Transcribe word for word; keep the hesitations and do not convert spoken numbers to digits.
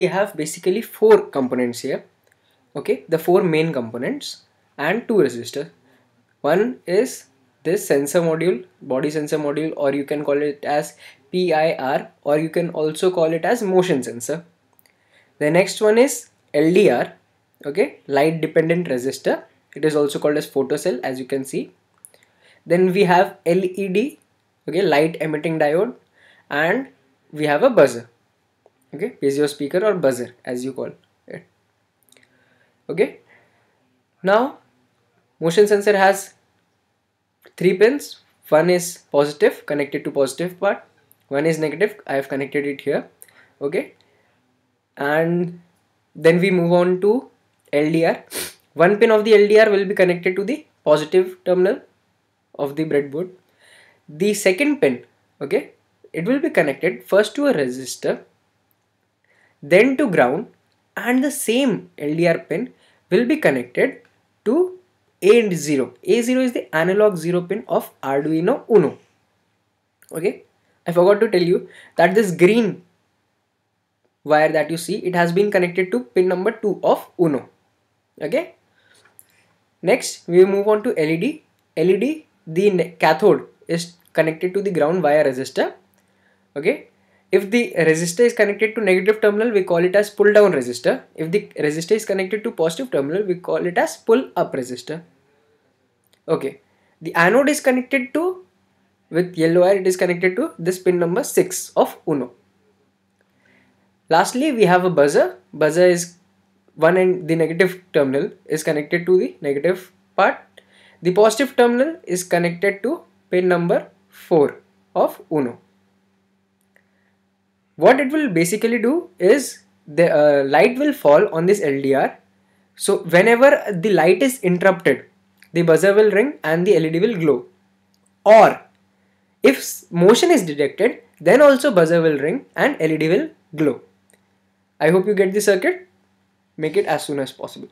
We have basically four components here, okay, the four main components and two resistors. One is this sensor module, body sensor module, or you can call it as P I R, or you can also call it as motion sensor. The next one is L D R, okay, light dependent resistor. It is also called as photocell, as you can see. Then we have L E D, okay, light emitting diode, and we have a buzzer. Okay, piezo speaker or buzzer as you call it. Okay, now motion sensor has three pins. One is positive, connected to positive part. One is negative, I have connected it here. Okay, and then we move on to L D R. One pin of the L D R will be connected to the positive terminal of the breadboard. The second pin, okay, it will be connected first to a resistor, then to ground, and the same L D R pin will be connected to A zero. A zero is the analog zero pin of Arduino Uno. Okay, I forgot to tell you that this green wire that you see, it has been connected to pin number two of Uno. Okay, next we move on to L E D. L E D, the cathode is connected to the ground via resistor. Okay, if the resistor is connected to negative terminal, we call it as pull down resistor. If the resistor is connected to positive terminal, we call it as pull up resistor. Okay, the anode is connected to, with yellow wire, it is connected to this pin number six of Uno. Lastly, we have a buzzer. Buzzer is one end, the negative terminal is connected to the negative part. The positive terminal is connected to pin number four of Uno. What it will basically do is the uh, light will fall on this L D R. So whenever the light is interrupted, the buzzer will ring and the L E D will glow. Or if motion is detected, then also buzzer will ring and L E D will glow. I hope you get the circuit. Make it as soon as possible.